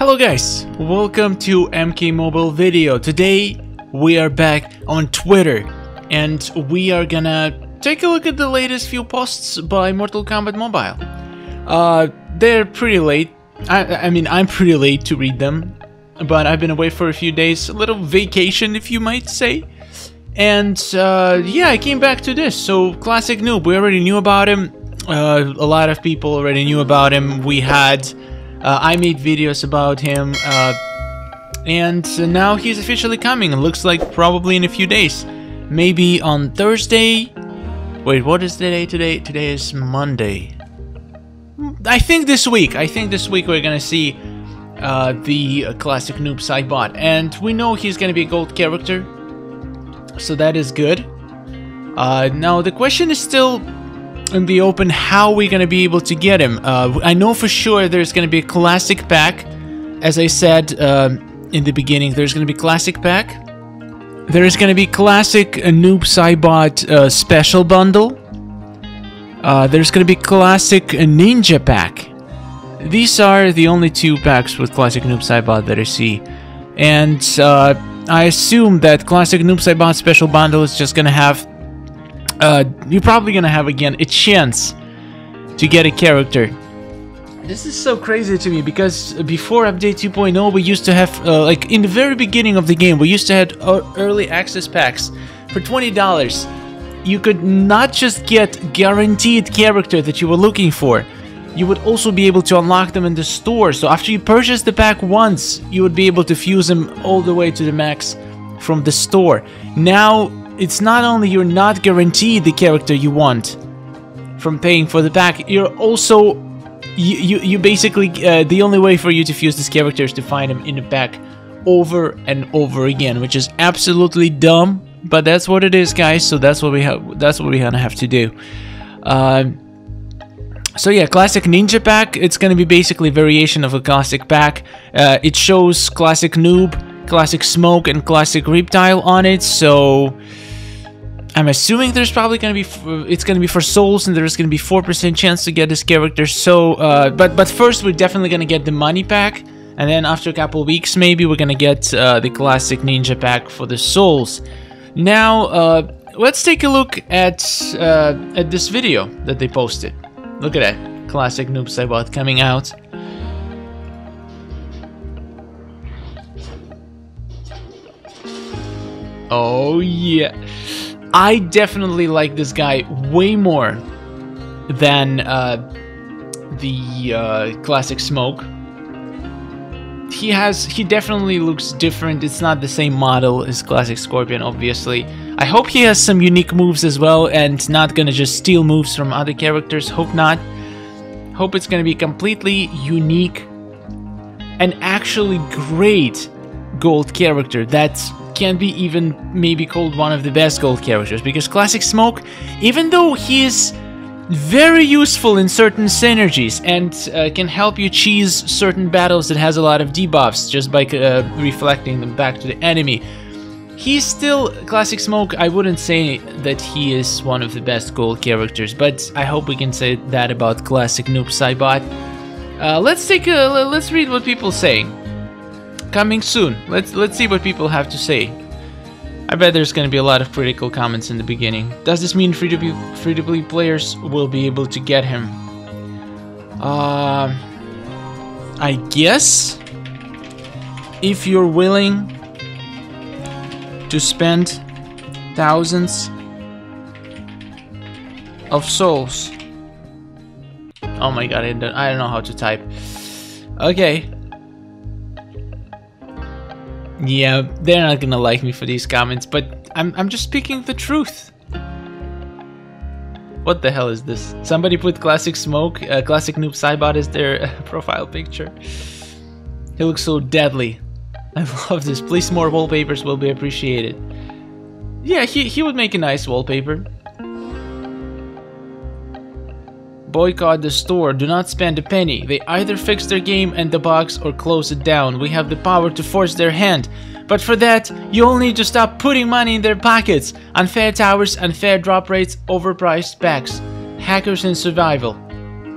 Hello guys, welcome to MK Mobile video. Today we are back on Twitter and we are gonna take a look at the latest few posts by Mortal Kombat Mobile. They're pretty late. I mean, I'm pretty late to read them, but I've been away for a few days, a little vacation if you might say. And yeah, I came back to this. So Klassic Noob, we already knew about him. A lot of people already knew about him. We had I made videos about him, and now he's officially coming. It looks like probably in a few days, maybe on Thursday. Wait, what is the day today? Today is Monday. I think this week we're gonna see the Klassic Noob Saibot, and we know he's gonna be a gold character, so that is good. Now the question is still in the open, how we're gonna be able to get him. I know for sure there's gonna be a classic pack. As I said in the beginning, there's gonna be classic pack, there's gonna be classic Noob Saibot special bundle, there's gonna be classic ninja pack. These are the only two packs with classic Noob Saibot that I see, and I assume that classic Noob Saibot special bundle is just gonna have you're probably gonna have again a chance to get a character. This is so crazy to me because before update 2.0 we used to have like in the very beginning of the game we used to have early access packs for $20. You could not just get guaranteed character that you were looking for, you would also be able to unlock them in the store. So after you purchase the pack once, you would be able to fuse them all the way to the max from the store. Now it's not only you're not guaranteed the character you want from paying for the pack, you're also you basically the only way for you to fuse this character is to find him in the pack over and over again, which is absolutely dumb, but that's what it is, guys. So that's what we have. That's what we're gonna have to do. So yeah, classic ninja pack. It's gonna be basically a variation of a classic pack. It shows classic noob, classic smoke, and classic reptile on it. So I'm assuming there's probably gonna be it's gonna be for souls, and there's gonna be 4% chance to get this character. So but first we're definitely gonna get the money pack, and then after a couple weeks maybe we're gonna get the classic ninja pack for the souls. Now let's take a look at this video that they posted. Look at that, Klassic Noob Saibot coming out. Oh yeah, I definitely like this guy way more than the classic smoke. He definitely looks different. It's not the same model as classic scorpion, obviously. I hope he has some unique moves as well and not gonna just steal moves from other characters. Hope not. Hope it's gonna be completely unique and actually great gold character that's can be even maybe called one of the best gold characters, because classic smoke, even though he is very useful in certain synergies and can help you cheese certain battles, it has a lot of debuffs just by reflecting them back to the enemy. He's still classic smoke. I wouldn't say that he is one of the best gold characters, but I hope we can say that about classic Noob Saibot. Let's read what people saying. Coming soon. Let's see what people have to say. I bet there's gonna be a lot of critical comments in the beginning. Does this mean free-to-play players will be able to get him? I guess if you're willing to spend thousands of souls. Oh my god, I don't know how to type. Okay. Yeah, they're not gonna like me for these comments, but I'm just speaking the truth. What the hell is this? Somebody put classic smoke, classic Noob Saibot is their profile picture. He looks so deadly. I love this. Please, more wallpapers will be appreciated. Yeah, he would make a nice wallpaper. Boycott the store. Do not spend a penny. They either fix their game and the box or close it down. We have the power to force their hand, but for that you'll need to stop putting money in their pockets. Unfair towers, unfair drop rates, overpriced packs, hackers in survival.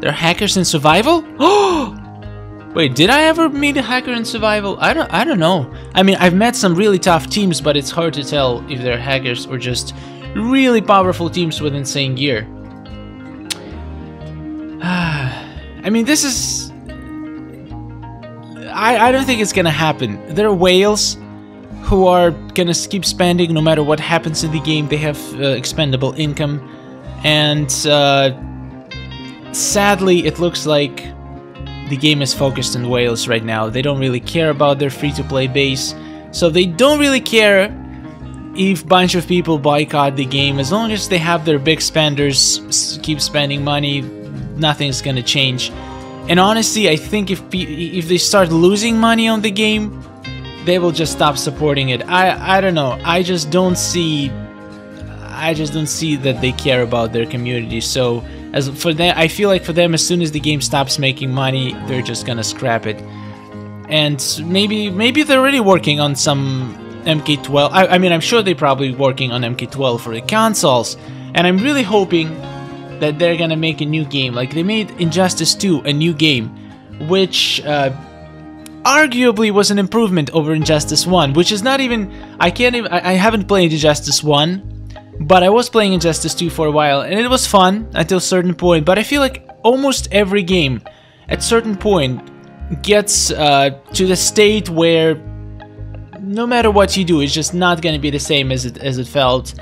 They're hackers in survival? Oh! Wait, did I ever meet a hacker in survival? I don't know. I mean, I've met some really tough teams, but it's hard to tell if they're hackers or just really powerful teams with insane gear. I mean, this is... I don't think it's gonna happen. They're whales who are gonna keep spending no matter what happens in the game. They have expendable income, and sadly it looks like the game is focused on whales right now. They don't really care about their free-to-play base, so they don't really care if a bunch of people boycott the game. As long as they have their big spenders keep spending money, nothing's gonna change. And honestly, I think if they start losing money on the game, they will just stop supporting it. I don't know. I just don't see that they care about their community. So as for them, I feel like for them, as soon as the game stops making money, they're just gonna scrap it. And maybe they're already working on some MK12. I mean, I'm sure they're probably working on MK12 for the consoles. And I'm really hoping that they're gonna make a new game. Like, they made Injustice 2, a new game, which arguably was an improvement over Injustice 1, which is not even... I haven't played Injustice 1, but I was playing Injustice 2 for a while, and it was fun until a certain point. But I feel like almost every game at a certain point gets to the state where no matter what you do, it's just not gonna be the same as it felt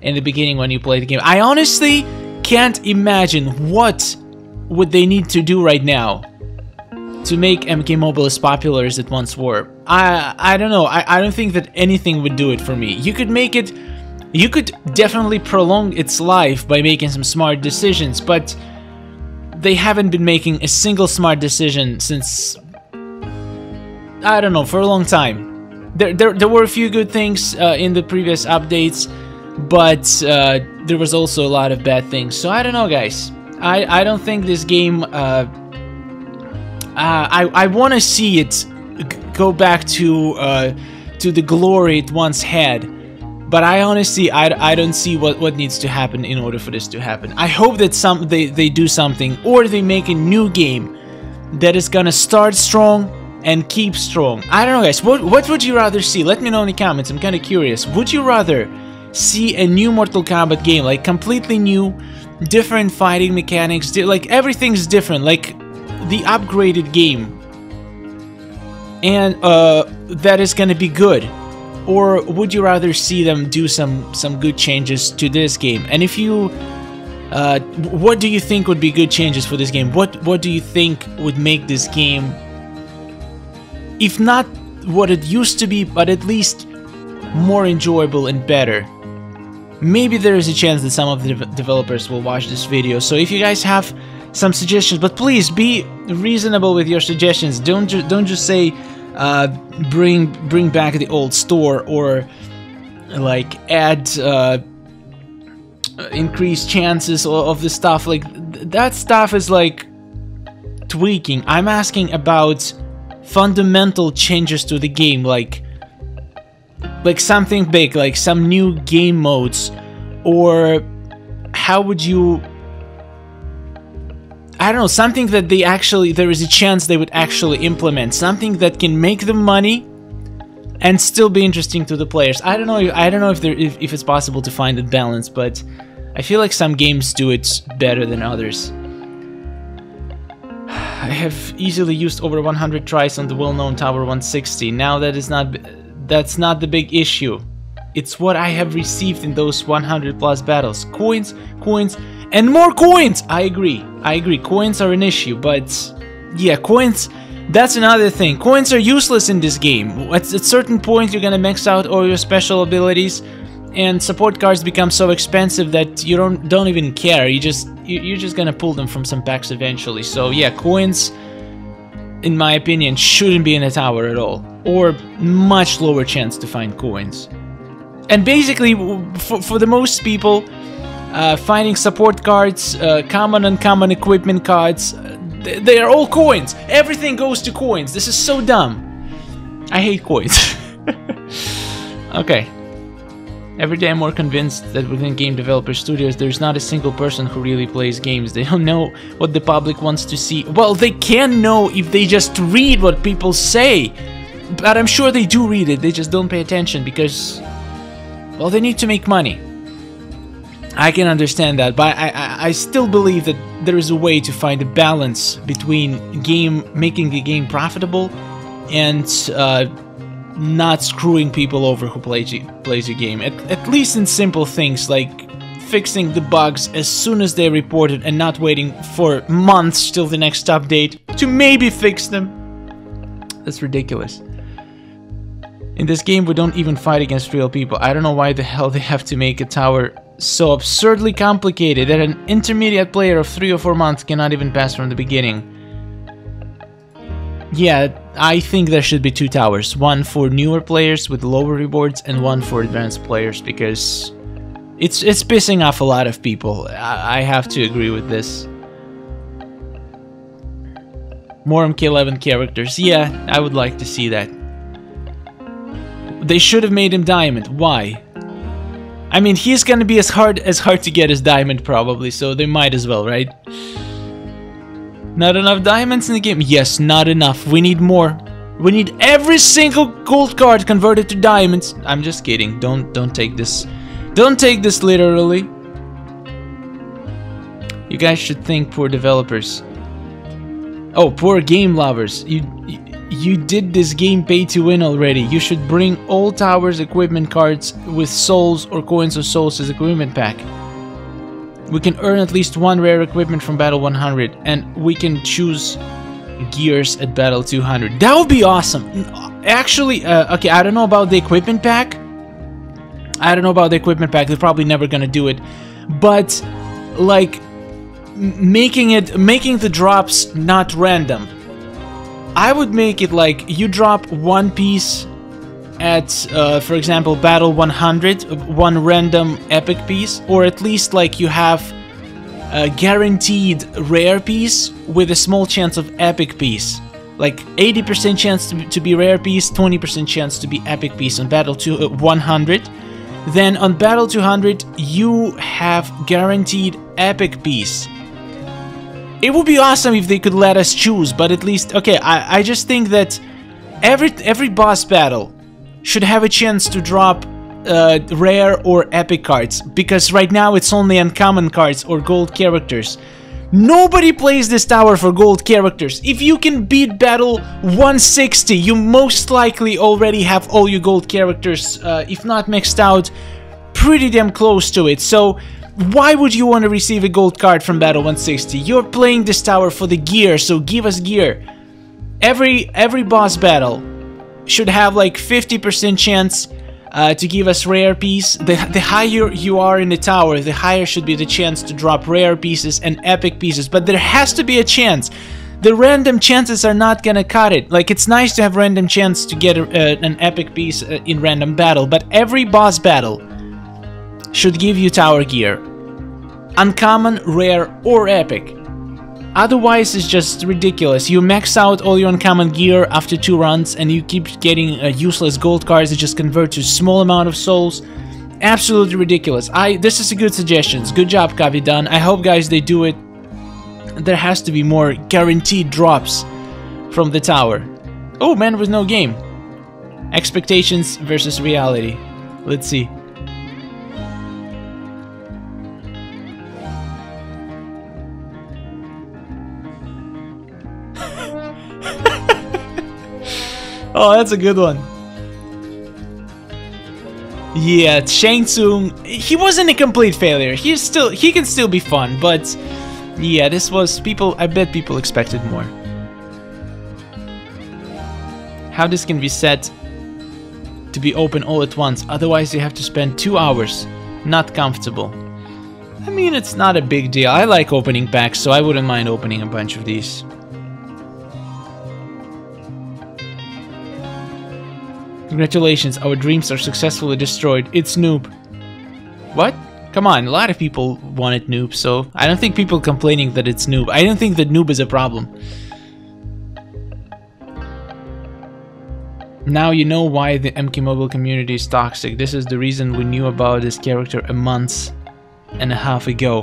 in the beginning when you played the game. I honestly can't imagine what would they need to do right now to make MK Mobile as popular as it once were. I don't know. I don't think that anything would do it for me. You could make it... You could definitely prolong its life by making some smart decisions, but they haven't been making a single smart decision since... I don't know, for a long time. There were a few good things in the previous updates, but there was also a lot of bad things. So I don't know, guys. I don't think this game... I want to see it go back to the glory it once had, but I honestly I don't see what needs to happen in order for this to happen. I hope that they do something, or they make a new game that is gonna start strong and keep strong. I don't know, guys. What would you rather see? Let me know in the comments. I'm kind of curious. Would you rather see a new Mortal Kombat game, like completely new, different fighting mechanics, like everything's different, like the upgraded game, and that is gonna be good? Or would you rather see them do some good changes to this game? And if you what do you think would be good changes for this game? What do you think would make this game, if not what it used to be, but at least more enjoyable and better? Maybe there is a chance that some of the developers will watch this video, so if you guys have some suggestions, but please be reasonable with your suggestions. Don't just say bring back the old store, or like add increased chances of the stuff. Like, that stuff is like tweaking. I'm asking about fundamental changes to the game, like something big, like some new game modes, or how would you... I don't know, something that they actually, there is a chance they would actually implement, something that can make them money and still be interesting to the players. I don't know if it's possible to find a balance, but I feel like some games do it better than others. I have easily used over 100 tries on the well-known Tower 160. Now that's not the big issue. It's what I have received in those 100 plus battles. Coins, and more coins! I agree, coins are an issue, but yeah, coins, that's another thing. Coins are useless in this game. At a certain point, you're gonna max out all your special abilities, and support cards become so expensive that you don't even care. You're just gonna pull them from some packs eventually. So yeah, coins, in my opinion, shouldn't be in a tower at all, or much lower chance to find coins. And basically, for the most people, finding support cards, common and uncommon equipment cards, they are all coins. Everything goes to coins. This is so dumb. I hate coins. Okay. Every day I'm more convinced that within game developer studios there's not a single person who really plays games. They don't know what the public wants to see. Well, they can know if they just read what people say. But I'm sure they do read it, they just don't pay attention because, well, they need to make money. I can understand that, but I still believe that there is a way to find a balance between making a game profitable and not screwing people over who plays your game. At least in simple things like fixing the bugs as soon as they're reported and not waiting for months till the next update to maybe fix them. That's ridiculous. In this game we don't even fight against real people. I don't know why the hell they have to make a tower so absurdly complicated that an intermediate player of 3 or 4 months cannot even pass from the beginning. Yeah, I think there should be 2 towers, one for newer players with lower rewards and one for advanced players, because it's pissing off a lot of people. I have to agree with this. More MK11 characters, yeah, I would like to see that. They should have made him diamond, why? I mean, he's gonna be as hard to get as diamond probably, so they might as well, right? Not enough diamonds in the game? Yes, not enough. We need more. We need every single gold card converted to diamonds. I'm just kidding. Don't take this literally. You guys should think, poor developers. Oh, poor game lovers. You did this game pay to win already. You should bring all towers equipment cards with souls or coins of souls as equipment pack. We can earn at least 1 rare equipment from battle 100 and we can choose gears at battle 200. That would be awesome. Actually, okay, I don't know about the equipment pack. They're probably never gonna do it. But like making the drops not random. I would make it like you drop 1 piece at, for example, battle 100, 1 random epic piece, or at least like you have a guaranteed rare piece with a small chance of epic piece. Like 80% chance to be rare piece, 20% chance to be epic piece on battle 100. Then on battle 200, you have guaranteed epic piece. It would be awesome if they could let us choose, but at least, okay, I just think that every boss battle should have a chance to drop rare or epic cards, because right now it's only uncommon cards or gold characters. Nobody plays this tower for gold characters. If you can beat battle 160, you most likely already have all your gold characters, if not maxed out, pretty damn close to it. So why would you want to receive a gold card from battle 160? You're playing this tower for the gear, so give us gear. Every boss battle should have like 50% chance to give us rare piece. The higher you are in the tower, the higher should be the chance to drop rare pieces and epic pieces. But there has to be a chance. The random chances are not gonna cut it. Like, it's nice to have random chance to get an epic piece in random battle, but every boss battle should give you tower gear. Uncommon, rare, or epic. Otherwise it's just ridiculous. You max out all your uncommon gear after 2 runs and you keep getting useless gold cards that just convert to a small amount of souls. Absolutely ridiculous. This is a good suggestion. Good job, Kavidan. I hope guys they do it. There has to be more guaranteed drops from the tower. Oh man, with no game. Expectations versus reality. Let's see. Oh, that's a good one. Yeah, Shang Tsung, he wasn't a complete failure. He can still be fun, but yeah, this was I bet people expected more. How this can be set to be open all at once, otherwise you have to spend 2 hours. Not comfortable. I mean, it's not a big deal. I like opening packs, so I wouldn't mind opening a bunch of these. Congratulations, our dreams are successfully destroyed. It's Noob. What? Come on, a lot of people wanted Noob, so I don't think people complaining that it's Noob. I don't think that Noob is a problem. Now you know why the MK Mobile community is toxic. This is the reason we knew about this character a month and a half ago.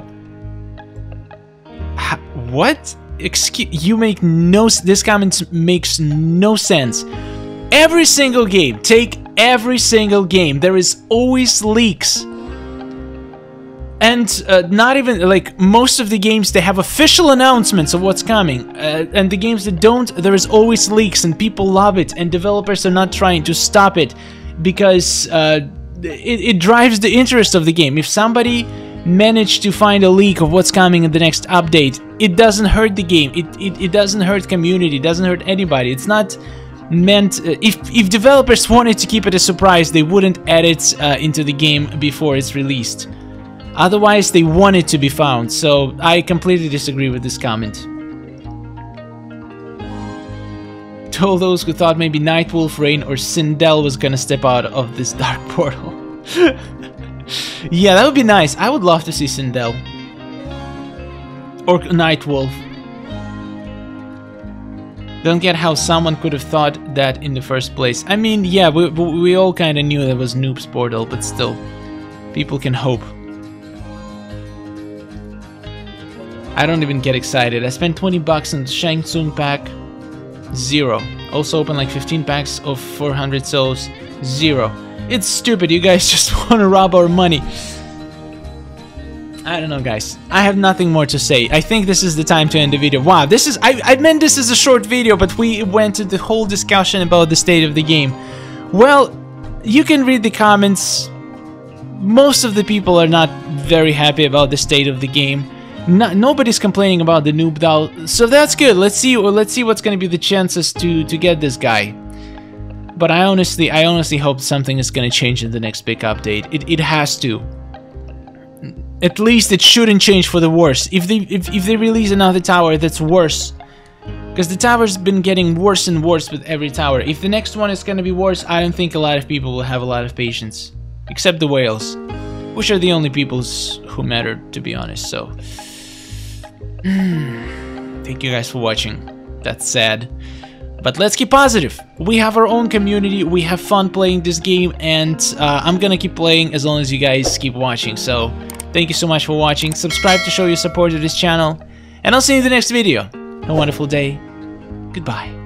What? Excuse, you make no, this comment makes no sense. Every single game, take every single game, there is always leaks. And not even, like, most of the games, they have official announcements of what's coming. And the games that don't, there is always leaks, and people love it, and developers are not trying to stop it, because it drives the interest of the game. If somebody managed to find a leak of what's coming in the next update, it doesn't hurt the game, it doesn't hurt community, it doesn't hurt anybody. It's not meant, if developers wanted to keep it a surprise, they wouldn't add it into the game before it's released. Otherwise, they want it to be found, so I completely disagree with this comment. To all those who thought maybe Nightwolf, Rain, or Sindel was gonna step out of this dark portal. Yeah, that would be nice. I would love to see Sindel. Or Nightwolf. Don't get how someone could have thought that in the first place. I mean, yeah, we all kinda knew that was Noob's portal, but still. People can hope. I don't even get excited. I spent 20 bucks on the Shang Tsung pack, zero. Also opened like 15 packs of 400 souls, zero. It's stupid, you guys just want to rob our money. I don't know, guys. I have nothing more to say. I think this is the time to end the video. Wow, this is... I meant this is a short video, but we went into the whole discussion about the state of the game. Well, you can read the comments. Most of the people are not very happy about the state of the game. No, nobody's complaining about the noob DAO, so that's good. Let's see what's gonna be the chances to get this guy. But I honestly hope something is gonna change in the next big update. It has to. At least it shouldn't change for the worse. If they release another tower, that's worse. Because the tower's been getting worse and worse with every tower. If the next one is gonna be worse, I don't think a lot of people will have a lot of patience. Except the whales. Which are the only peoples who matter, to be honest, so... Thank you guys for watching. That's sad. But let's keep positive. We have our own community, we have fun playing this game, and I'm gonna keep playing as long as you guys keep watching. So, thank you so much for watching. Subscribe to show your support to this channel. And I'll see you in the next video. Have a wonderful day. Goodbye.